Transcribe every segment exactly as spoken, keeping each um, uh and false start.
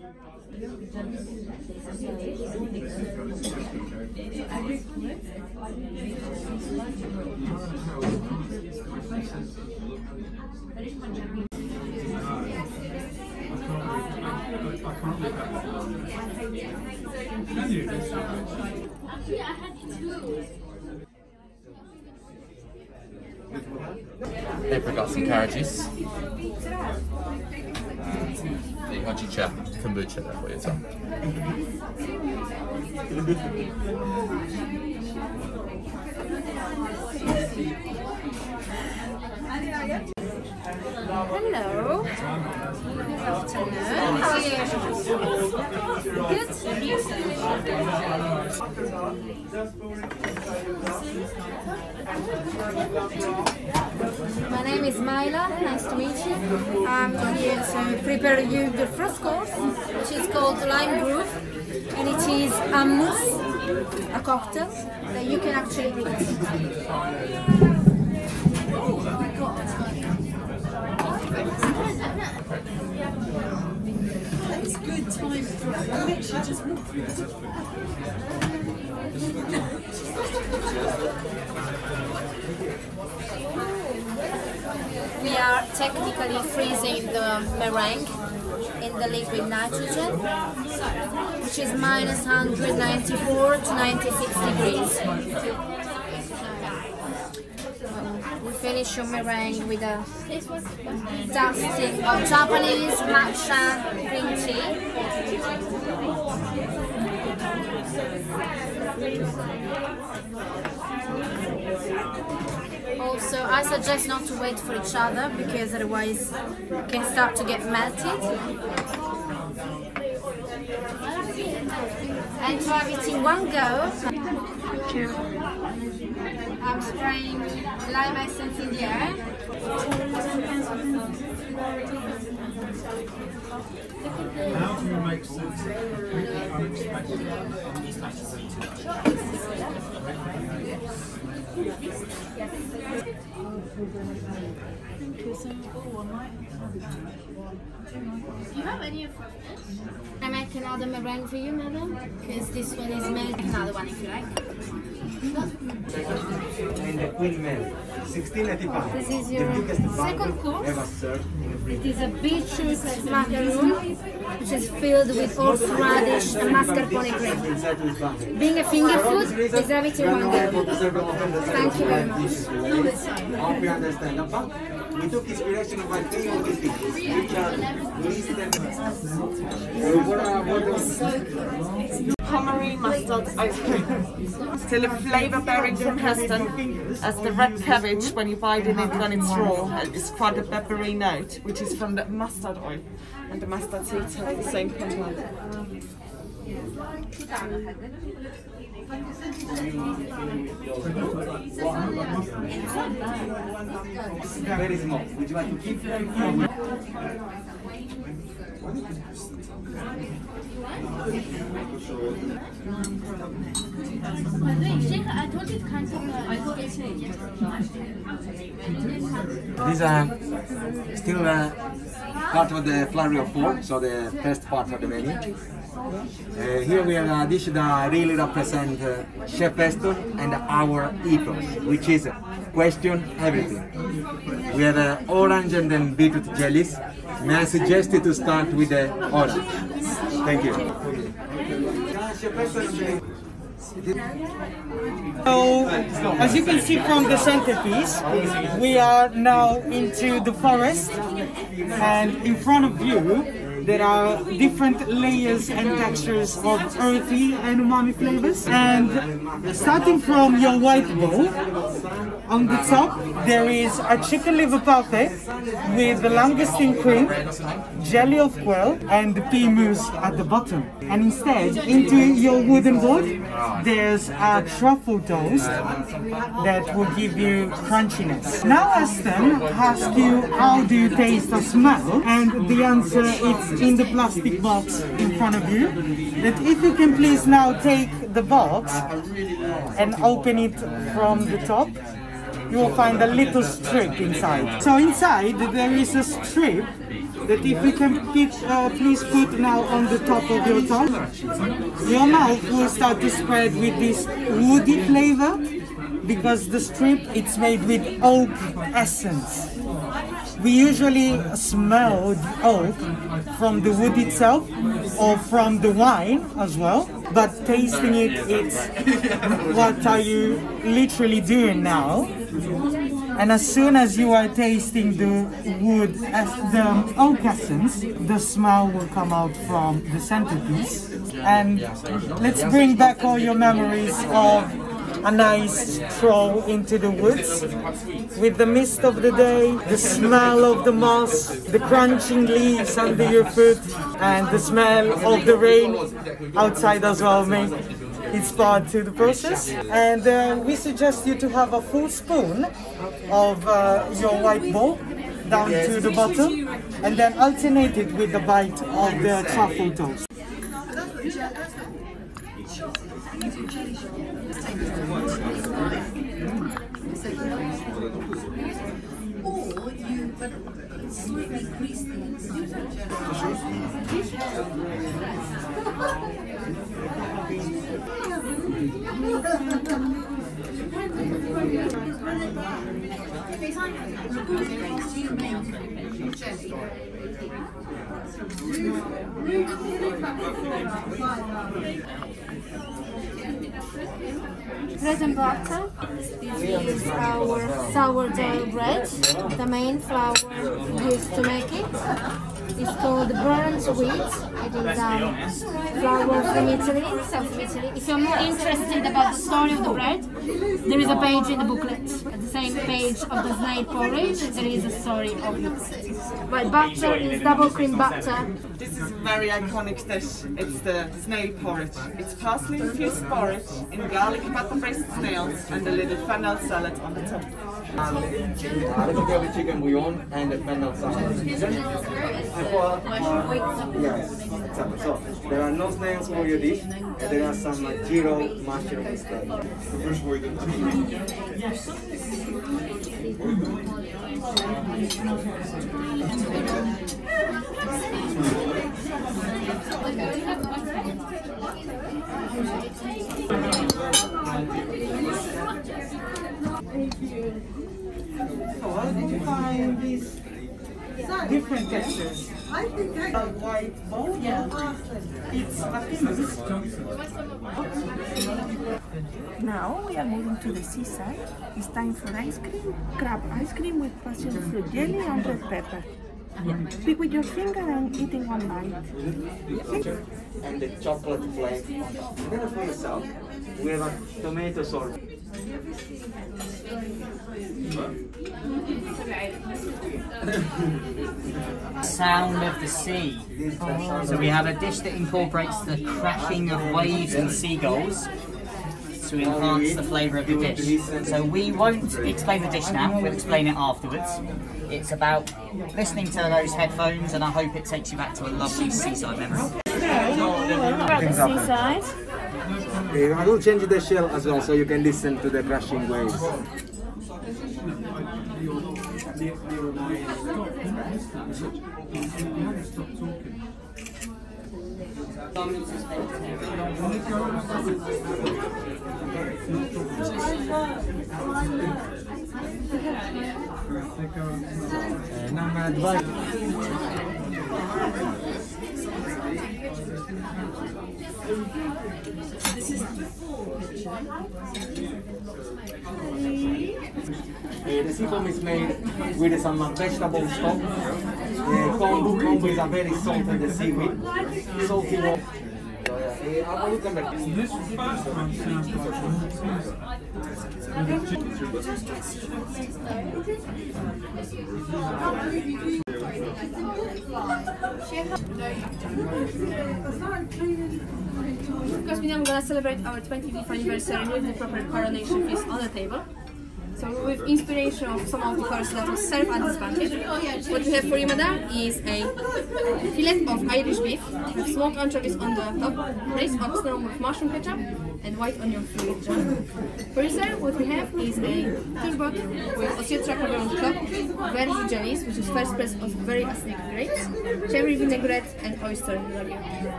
Actually, I had two. They've got some carriages. The Hojicha kombucha there for you, Tom. Hello. Good afternoon. How are you? Good. My name is Myla. Nice to meet you. I'm here to prepare you the first course, which is called Lime Grove, and it is a mousse, a cocktail that you can actually drink. It's good time for I literally just walked through it. We are technically freezing the meringue in the liquid nitrogen, which is minus one hundred ninety-four to ninety-six degrees. We finish your meringue with a dusting of Japanese matcha green tea. Also, I suggest not to wait for each other because otherwise you can start to get melted. And to have it in one go. I'm spraying lime essence in the air. How do you make sense of unexpected Do you have any of this? I make another meringue for you, madam, because this one is made. Another one, if you like. And the Queen Mary, sixteen eighty-five. This is your second course. Ever served in it is a beetroot macaroon, which is filled with horseradish and mascarpone gravy. Being a finger food, deserve it in one go. Thank you very much. We understand. We took inspiration by three of these things, which are least and Pommery mustard ice cream. Still a flavour bearing from Heston, as the red cabbage, when you bite in it when it's raw, it's quite a peppery note, which is from the mustard oil. And the mustard seeds have the same content. Very small. Would you like to keep them? These are still uh, part of the flurry of four, so the first part of the menu. Uh, here we have a dish that really represents uh, Chef Heston and our ethos, which is question everything. We have uh, orange and then beetroot jellies. May I suggest you to start with the orange? Thank you. So, as you can see from the centerpiece, we are now into the forest, and in front of you there are different layers and textures of earthy and umami flavors. And starting from your white bowl, on the top there is a chicken liver parfait with the langoustine cream, jelly of quail, and the pea mousse at the bottom. And instead, into your wooden bowl, there's a truffle toast that will give you crunchiness. Now Heston asks you, how do you taste or smell? And the answer is in the plastic box in front of you, that if you can please now take the box and open it from the top, you will find a little strip inside. So inside there is a strip that if you can pitch, uh, please put now on the top of your tongue. Your mouth will start to spread with this woody flavor because the strip it's made with oak essence. We usually smell the oak from the wood itself or from the wine as well, but tasting it, it's what are you literally doing now. And as soon as you are tasting the wood, as the oak essence, the smell will come out from the centerpiece. And let's bring back all your memories of a nice stroll into the woods with the mist of the day, the smell of the moss, the crunching leaves under your foot, and the smell of the rain outside as well, mate. It's part to the process. And uh, we suggest you to have a full spoon of uh, your white ball down to the bottom and then alternate it with a bite of the truffle toast. Bread and butter is our sourdough bread. The main flour used to make it is called brown wheat. It is um, flour from Italy, south of Italy. If you're more interested about the story of the bread, there is a page in the booklet. At the same page of the snail porridge, there is a story of the bread. But butter is double cream butter. This is a very iconic dish. It's the snail porridge. It's parsley infused porridge in garlic butter braised snails and a little fennel salad on the top. A little curly chicken bouillon and a fennel salad. Yes, exactly. So there are no snails for your dish, and there are some like gyro mushroom instead. Thank you. So how did you find these different textures? I think I got white bowl. Yeah. It's a Now we are moving to the seaside. It's time for ice cream. Crab ice cream with passion fruit jelly and red pepper. Pick with your finger and eat in one bite. And the chocolate flake. Then for yourself, we have a tomato sauce. Sound of the sea. Oh. So we have a dish that incorporates the cracking of waves and seagulls to enhance the flavour of the dish. So we won't explain the dish now, we'll explain it afterwards. It's about listening to those headphones, and I hope it takes you back to a lovely seaside memory. About the seaside. I will change the shell as well, so you can listen to the crashing waves. This is Uh, the seafoam is made with some vegetable stock. Uh, kombu is a very salted seaweed. Salty water. Because we are going to celebrate our twenty-fifth anniversary with the proper coronation feast on the table. So with inspiration of some of the courses that was served at this banquet, what we have for you, madam, is a fillet of Irish beef with smoked anchovies on the top, braised oxtail with mushroom ketchup, and white onion fluid jam. For dessert, what we have is a turbot with hojicha covered on top, verju janis, which is first press of very acidic grapes, cherry vinaigrette, and oyster lager.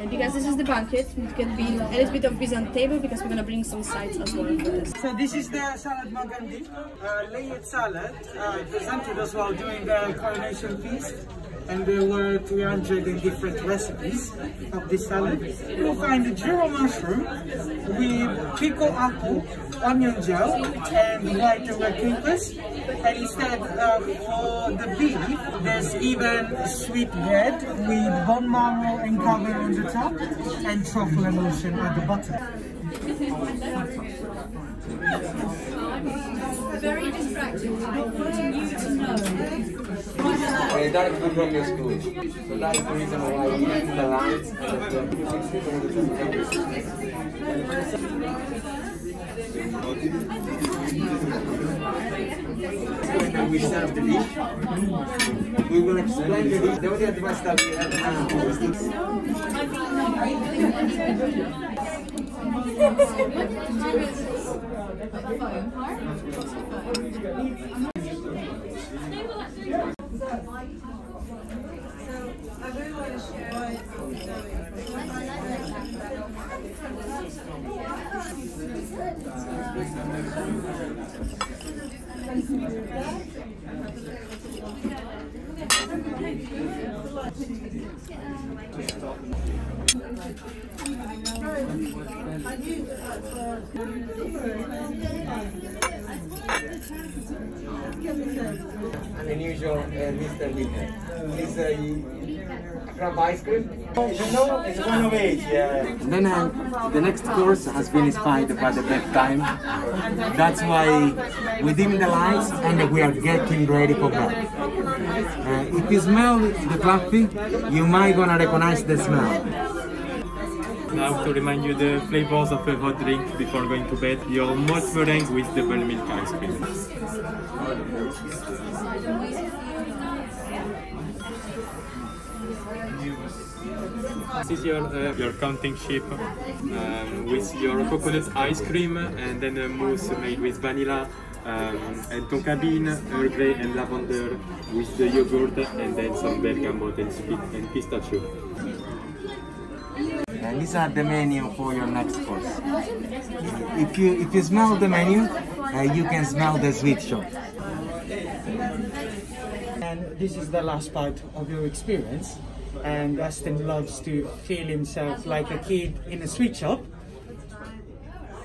And because this is the banquet, it can be a little bit of Byzantine table because we're going to bring some sides as well. So this is the salad Magandi, uh, layered salad, uh, presented as well during the coronation feast. And there were three hundred different recipes of this salad. You'll find the gyro mushroom with pico apple, onion gel, and white and red capers. And instead uh, for the beef, there's even sweet bread with bone marrow and cover on the top, and truffle and lotion at the bottom. Very distracting. I want you to know. They don't come from your school, so that's the reason why we went to the lines and we serve the dish. We will explain the dish. The only advice that we have now is to... An unusual uh, Mister Lincoln. He's a crab ice cream. No, it's one of eight, yeah. And then uh, the next course has been inspired by the bedtime. That's why we dim the lights and we are getting ready for bed. Uh, if you smell the coffee, you might gonna recognize the smell. Now to remind you the flavors of a hot drink before going to bed, your malt meringue with double milk ice cream. This is your, uh, your counting chip um, with your coconut ice cream and then a mousse made with vanilla um, and tonka bean, Earl Grey and lavender with the yogurt and then some bergamot and, and pistachio. And these are the menu for your next course. If you, if you smell the menu, uh, you can smell the sweet shop. And this is the last part of your experience. And Aston loves to feel himself like a kid in a sweet shop.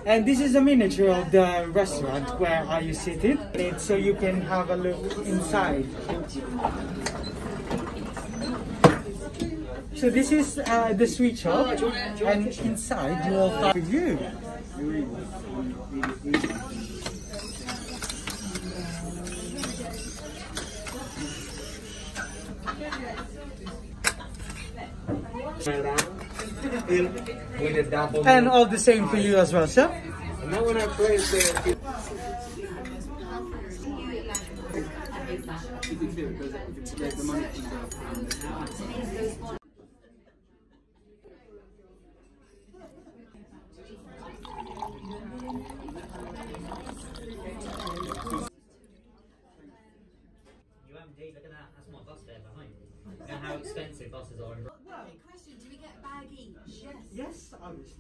And this is a miniature of the restaurant where are you seated, it's so you can have a look inside. So this is uh, the sweet shop, and inside you will find a view. And all the same for you as well, sir. How expensive buses are. Well, question, do we get a bag each? Yes. Yes, obviously.